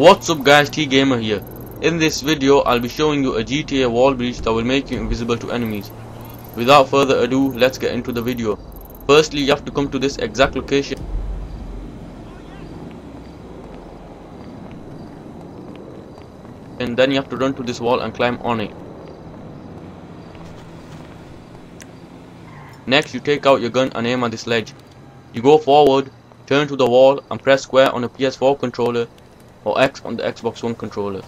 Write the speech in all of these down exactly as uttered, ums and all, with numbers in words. What's up guys, T Gamer here. In this video I'll be showing you a G T A wall breach that will make you invisible to enemies. Without further ado, let's get into the video. Firstly, you have to come to this exact location. And then you have to run to this wall and climb on it. Next, you take out your gun and aim at this ledge. You go forward, turn to the wall and press square on a P S four controller or X on the Xbox One controller.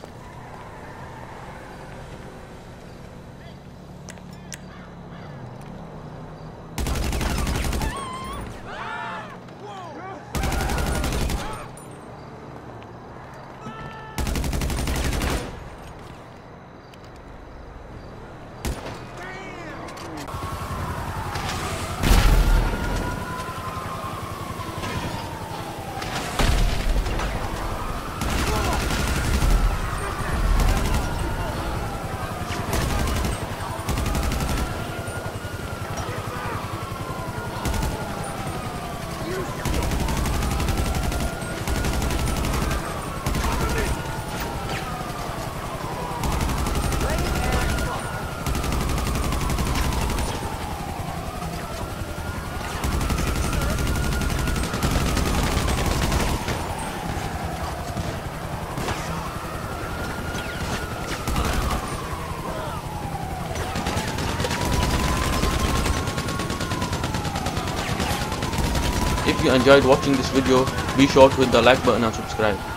If you enjoyed watching this video, be sure to hit the like button and subscribe.